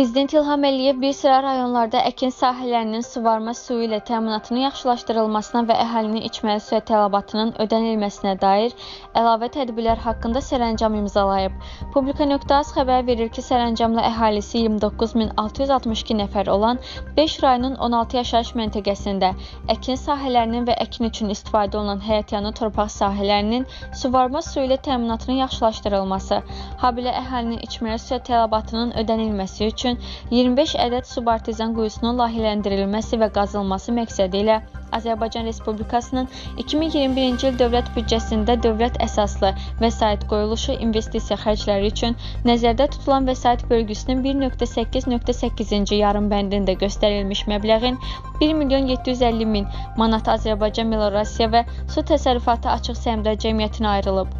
Prezident İlham Əliyev bir sıra rayonlarda əkin sahələrinin suvarma suyu ilə təminatının yaxşılaşdırılmasına və əhalinin içməli suya tələbatının ödənilməsinə dair əlavə tədbirlər haqqında sərəncam imzalayıb. Publika.az xəbər verir ki, sərəncamla əhalisi 29662 nəfər olan 5 rayonun 16 yaşayış məntəqəsində əkin sahələrinin və əkin üçün istifadə olunan həyətyanı torpaq sahələrinin suvarma suyu ilə təminatının yaxşılaşdırılması, habelə əhalinin içməli suya tələbatının ödənilməsi üçün 25 ədəd su partizan quyusunun lahiləndirilməsi və qazılması məqsədi ilə Azərbaycan Respublikasının 2021-ci il dövlət büdcəsində dövlət əsaslı vəsait qoyuluşu investisiya xərcləri üçün nəzərdə tutulan vəsait bölgüsünün 1.8.8-ci yarım bəndində göstərilmiş məbləğin 1.750.000 manat Azərbaycan Meliorasiya və Su təsərrüfatı açıq səhmdar cəmiyyətinə ayrılıb.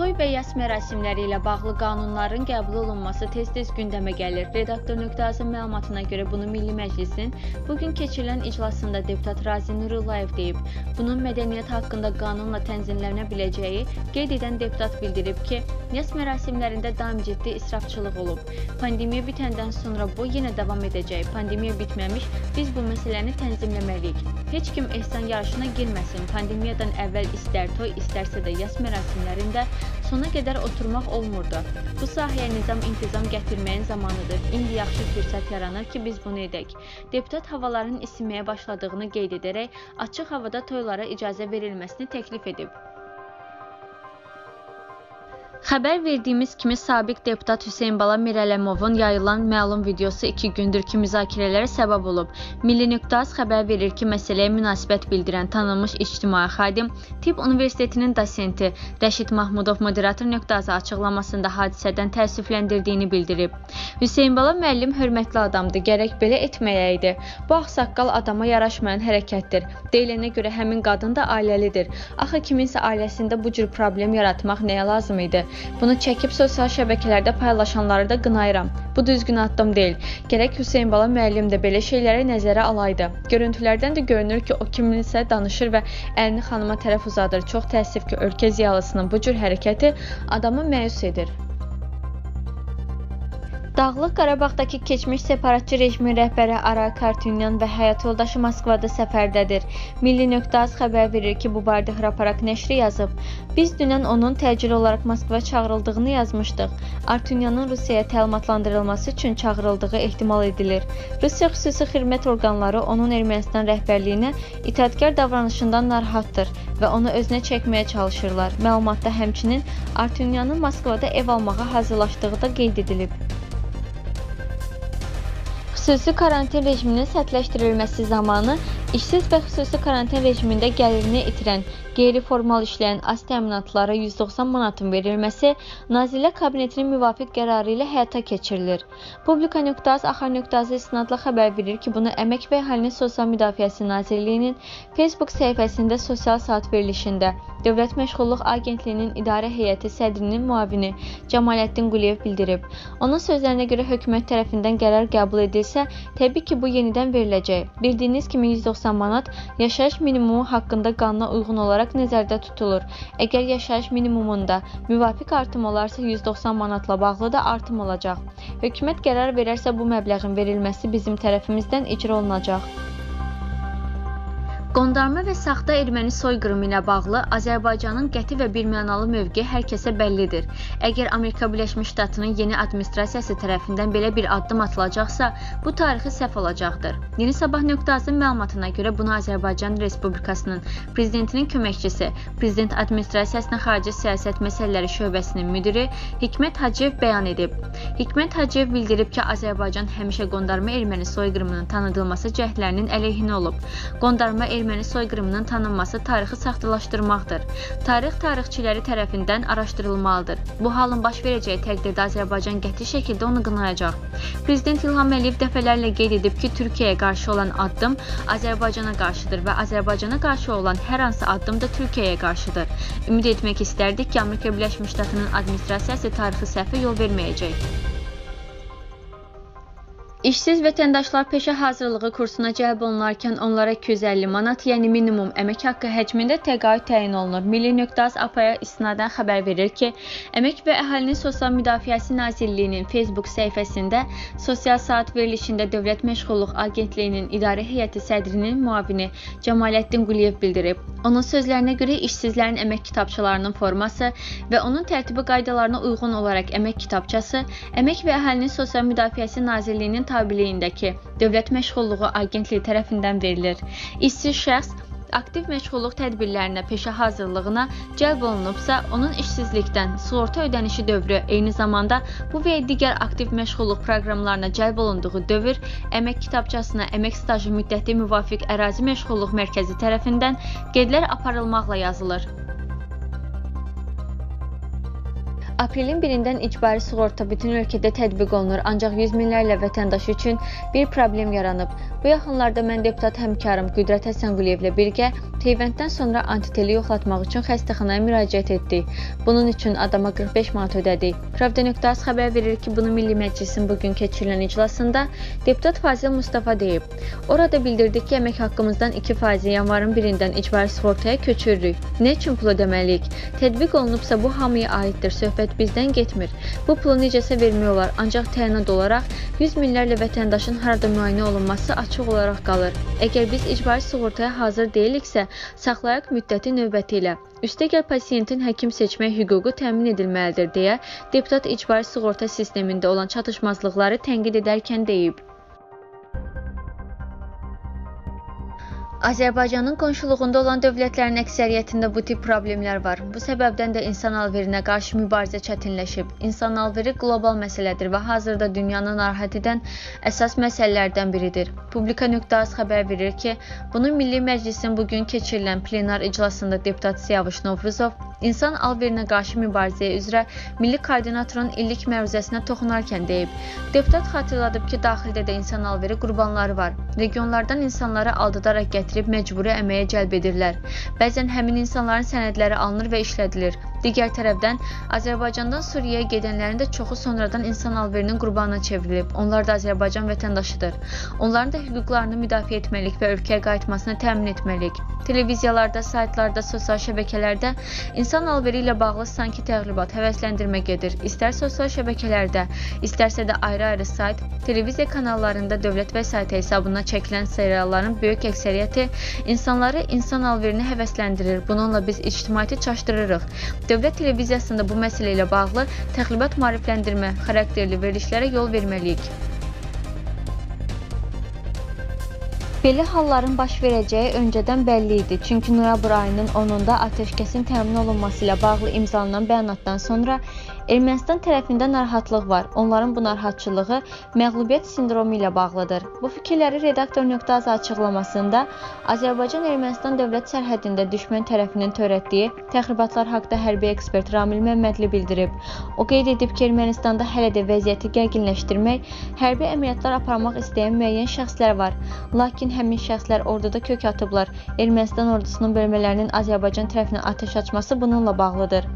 Toy və yas mərasimləri ilə bağlı qanunların qəbul olunması tez-tez gündəmə gəlir. Redaktor.azın məlumatına görə bunu Milli Məclisin bugün keçirilən iclasında deputat Razi Nurulayev deyib. Bunun mədəniyyət haqqında qanunla tənzimlənə biləcəyi qeyd edən deputat bildirib ki, yas mərasimlərində daim ciddi israfçılıq olub. Pandemiya bitəndən sonra bu yenə davam edəcək. Pandemiya bitməmiş, biz bu məsələni tənzimləməliyik. Heç kim ehsan yarışına girməsin. Pandemiyadan əvvəl istər toy, istərsə də yas mərasimlərində sona qədər oturmaq olmurdu. Bu sahəyə nizam-intizam gətirməyin zamanıdır. İndi yaxşı fürsət yaranır ki, biz bunu edək. Deputat havaların isinməyə başladığını qeyd edərək, açıq havada toylara icazə verilməsini təklif edib. Xəbər verdiyimiz kimi sabiq deputat Hüseynbala Mirələmovun yayılan məlum videosu 2 gündür ki müzakirələrə səbəb olub. Milli Nöqtaz xəbər verir ki, məsələyə münasibət bildirən tanınmış ictimai xadim, Tibb Universitetinin dosenti Rəşit Mahmudov moderator nöqtazı açıqlamasında hadisədən təəssüfləndirdiyini bildirib. Hüseynbala müəllim hörmətli adamdır, gərək belə etməyəydi. Bu ağsaqqal adama yaraşmayan hərəkətdir. Deyilənə görə həmin qadın da ailəlidir. Axı kiminsə ailəsində bu cür problem yaratmaq nəyə lazım idi? Bunu çəkib sosial şəbəkələrdə paylaşanları da qınayıram. Bu düzgün addım deyil. Gərək Hüseynbala müəllim də belə şeyləri nəzərə alaydı. Görüntülərdən də görünür ki, o kiminsə danışır və əlini xanıma tərəf uzadır. Çox təəssüf ki, ölkə ziyalısının bu cür hərəkəti adamı məyus edir. Dağlıq Qarabağdakı keçmiş separatçı rejimin rəhbəri Araik Harutyunyan və həyat yoldaşı Moskvada səfərdədir. Milli.az xəbər verir ki, bu barədə Hraparak nəşri yazıb. Biz dünən onun təcili olaraq Moskva çağırıldığını yazmışdıq. Harutyunyanın Rusiyaya təlimatlandırılması üçün çağırıldığı ehtimal edilir. Rusiya xüsusi xidmət orqanları onun Ermənistan rəhbərliyinə itaətkar davranışından narahatdır və onu özünə çəkməyə çalışırlar. Məlumatda həmçinin Harutyunyanın Moskvada ev almağa hazırlaşdığı da qeyd edilib. Xüsusi karantin rejiminin sərtləşdirilməsi zamanı işsiz və xüsusi karantin rejimində gəlirini itirən, qeyri-formal işləyən az təminatlara 190 manatın verilməsi Nazirlər Kabinetinin müvafiq qərarı ilə həyata keçirilir. Publika.az axar nöqtəsi istinadla xəbər verir ki, bunu Əmək və Əhalinin Sosial Müdafiəsi Nazirliyinin Facebook səhifəsində sosial saat verilişində Dövlət Məşğulluq Agentliyinin İdarə Heyəti sədrinin müavini Cəmaləddin Qulyev bildirib. Onun sözlərinə görə hökumət tərəfindən qərar qəbul edilsə, təbii ki, bu yenidən veriləcək. Bildiyiniz kimi 190 manat yaşayış minimumu haqqında qanuna uyğun olaraq nəzərdə tutulur. Əgər yaşayış minimumunda müvafiq artım olarsa, 190 manatla bağlı da artım olacaq. Hökumət qərar verərsə, bu məbləğin verilməsi bizim tərəfimizdən icra olunacaq. Qondarma və saxta erməni soyqırımı ilə bağlı Azərbaycanın qəti və birmənalı mövqeyi hər kəsə bəllidir. Əgər Amerika Birləşmiş Ştatının yeni administrasiyası tərəfindən belə bir addım atılacaqsa, bu tarixi səhv olacaqdır. Yeni Sabah.azın məlumatına görə bunu Azərbaycan Respublikasının Prezidentinin köməkçisi, Prezident Administrasiyasının Xarici Siyasət Məsələləri Şöbəsinin müdiri Hikmət Hacıyev bəyan edib. Hikmət Hacıyev bildirib ki, Azərbaycan həmişə qondarma erməni soyqırımının tanıdılması cəhdlərinin əleyhinə olub. Qondarma erməni soyqırımının tanınması tarixi saxtalaşdırmaqdır. Tarix tarixçiləri tərəfindən araşdırılmalıdır. Bu halın baş verəcəyi təqdirdə Azərbaycan qəti şəkildə onu qınayacaq. Prezident İlham Əliyev dəfələrlə qeyd edib ki, Türkiyəyə qarşı olan addım Azərbaycana qarşıdır və Azərbaycana qarşı olan hər hansı addım da Türkiyəyə qarşıdır. Ümid etmək istərdik ki, Amerika Birləşmiş Ştatının administrasiyası tarixi səhvə yol verməyəcək. İşsiz vətəndaşlar peşə hazırlığı kursuna cəlb olunarkən onlara 250 manat, yəni minimum əmək haqqı həcmində təqaüd təyin olunur. Milli Nöqtaz APA-ya istinadən xəbər verir ki, Əmək və Əhalinin Sosial Müdafiəsi Nazirliyinin Facebook səhifəsində sosial saat verilişində Dövlət Məşğulluq Agentliyinin İdarə Heyəti sədrinin müavini Cəmaləddin Qulyev bildirib. Onun sözlərinə görə işsizlərin əmək kitabçalarının forması və onun tərtibi qaydalarına uyğun olaraq əmək kitabçası Əmək və Əhalinin Sosial Müdafiəsi Nazirliyinin tabiliyindəki Dövlət Məşğulluğu Agentliyi tərəfindən verilir. İşsiz şəxs aktiv məşğulluq tədbirlərinə, peşə hazırlığına cəlb olunubsa, onun işsizlikdən sığorta ödənişi dövrü, eyni zamanda bu və digər aktiv məşğulluq proqramlarına cəlb olunduğu dövr əmək kitabçasına əmək stajı müddəti müvafiq ərazi məşğulluq mərkəzi tərəfindən qeydlər aparılmaqla yazılır. Aprelin 1-dən icbari sığorta bütün ölkədə tətbiq olunur, ancaq yüz minlərlə vətəndaş üçün bir problem yaranıb. Bu yaxınlarda mən deputat həmkarım Güdrət Həsən Güliev birgə peyvənddən sonra antiteli yoxlatmaq üçün xəstəxanaya müraciət etdik. Bunun üçün adama 45 manat ödədik. Pravda.az xəbər verir ki, bunu Milli Məclisin bugün keçirilən iclasında deputat Fazil Mustafa deyib. Orada bildirdik ki, əmək haqqımızdan 2% yanvarın 1-dən icbari sığortaya köçürürük. Nə üçün pul ödəməliyik? Tətbiq olunubsa bu hamıya aiddir, söhbət bizdən getmir. Bu pulu necəsə vermək olar, ancaq təyinat olaraq yüz minlərlə vətəndaşın harada müayinə olunması açıq olaraq qalır. Əgər biz icbari sığortaya hazır deyiliksə, saxlayaq müddəti növbəti ilə. Üstəgəl pasiyentin həkim seçmək hüququ təmin edilməlidir, deyə deputat icbari sığorta sistemində olan çatışmazlıqları tənqid edərkən deyib. Azərbaycanın qonşuluğunda olan dövlətlərin əksəriyyətində bu tip problemlər var. Bu səbəbdən də insan alverinə qarşı mübarizə çətinləşib. İnsan alveri qlobal məsələdir və hazırda dünyanı narahat edən əsas məsələlərdən biridir. Publika.az xəbər verir ki, bunu Milli Məclisin bugün keçirilən plenar iclasında deputat Siyavuş Novruzov İnsan alverinə qarşı mübarizəyə üzrə Milli Koordinatorun illik məruzəsinə toxunarkən deyib. Deputat xatırladıb ki, daxildə də insan alveri qurbanları var. Regionlardan insanları aldadaraq gətirib məcburi əməyə cəlb edirlər. Bəzən həmin insanların sənədləri alınır və işlədilir. Digər tərəfdən, Azərbaycandan Suriyaya gedənlərin də çoxu sonradan insan alverinin qurbanına çevrilib. Onlar da Azərbaycan vətəndaşıdır. Onların da hüquqlarını müdafiə etməliyik və ölkəyə qayıtmasını təmin etməliyik. Televiziyalarda, saytlarda, sosial şəbəkələrdə insan alveri ilə bağlı sanki təqribat, həvəsləndirmə gedir. İstər sosial şəbəkələrdə, istərsə də ayrı-ayrı sayt, televiziya kanallarında dövlət vəsaiti hesabına çəkilən serialların böyük əksəriyyəti insanları insan alverini həvəsləndirir. Bununla biz ictimaiyyəti çaşdırırıq. Dövlət televiziyasında bu məsələ ilə bağlı təqribat maarifləndirmə xarakterli verilişlərə yol verməliyik. Belə halların baş verəcəyi öncədən bəlli idi, çünki noyabr ayının 10-da atəşkəsin təmin olunması ilə bağlı imzalanan bəyanatdan sonra Ermənistan tərəfində narahatlıq var. Onların bu narahatçılığı məğlubiyyət sindromu ilə bağlıdır. Bu fikirləri redaktor.az açıqlamasında Azərbaycan-Ermənistan dövlət sərhədində düşmən tərəfinin törətdiyi təxribatlar haqda hərbi ekspert Ramil Məmmədli bildirib. O qeyd edib ki, Ermənistanda hələ də vəziyyəti gərginləşdirmək, hərbi əməliyyatlar aparmaq istəyən müəyyən şəxslər var. Lakin həmin şəxslər orduda kök atıblar. Ermənistan ordusunun bölmələrinin Azərbaycan tərəfinə atəş açması bununla bağlıdır.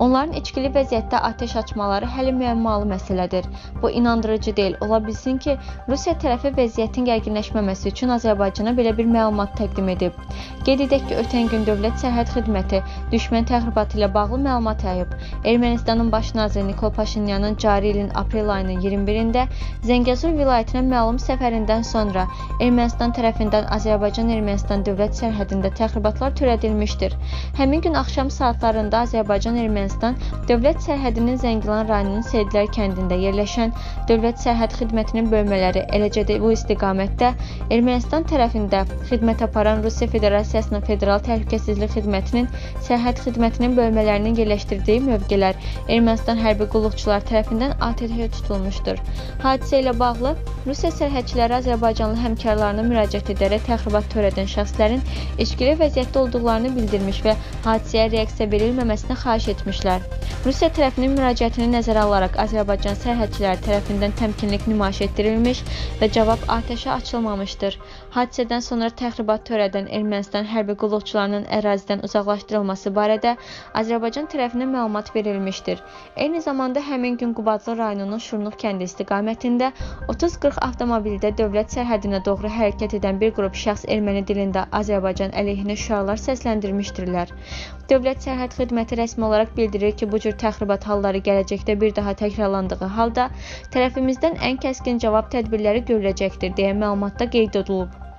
Onların içkili vəziyyətdə atəş açmaları hələ müəmmalı məsələdir. Bu inandırıcı deyil. Ola bilsin ki, Rusiya tərəfi vəziyyətin gərginləşməməsi üçün Azərbaycana belə bir məlumat təqdim edib. Qeyd edək ki, ötən gün Dövlət Sərhəd Xidməti düşmən təxribatı ilə bağlı məlumat yayıb. Ermənistanın baş naziri Nikol Paşinyanın cari ilin aprel ayının 21-də Zəngəzur vilayətinə məlum səfərindən sonra Ermənistan tərəfindən Azərbaycan-Ermənistan dövlət sərhədində təxribatlar törədilmişdir. Həmin gün axşam saatlarında Azərbaycan-Ermənistan dövlət sərhədinin Zəngilan rayonunun Seyidlər kəndində yerləşən Dövlət Sərhəd Xidmətinin bölmələri, eləcə də bu istiqamətdə Ermənistan tərəfində xidmət aparan Rusiya Federasiyasının Federal Təhlükəsizlik Xidmətinin Sərhəd Xidmətinin bölmələrinin yerləşdirdiyi mövqelər Ermənistan hərbi qulluqçular tərəfindən ATƏT-ə tutulmuşdur. Hadisə ilə bağlı Rusiya sərhədçiləri Azərbaycanlı həmkarlarına müraciət edərək təxribat törədən şəxslərin içkili vəziyyətdə olduqlarını bildirmiş və hadisəyə reaksiya verilməməsini xahiş etmişlər. Rusiya tərəfi Dövlətinin müraciətini nəzərə alaraq Azərbaycan sərhədçiləri tərəfindən təmkinlik nümayiş etdirilmiş və cavab atəşə açılmamışdır. Hadisədən sonra təxribat törədən Ermənistan hərbi qulluqçularının ərazidən uzaqlaşdırılması barədə Azərbaycan tərəfindən məlumat verilmişdir. Eyni zamanda həmin gün Qubadlı rayonunun Şurnuq kəndi istiqamətində 30-40 avtomobildə dövlət sərhədinə doğru hərəkət edən bir qrup şəxs erməni dilində Azərbaycan əleyhinə şüarlar səsləndirmişdirlər. Dövlət Sərhəd Xidməti rəsmi olaraq bildirir ki, bu cür təxribat halları gələcəkdə bir daha təkrarlandığı halda tərəfimizdən ən kəskin cavab tədbirləri görüləcəkdir, deyə məlumatda qeyd olunub.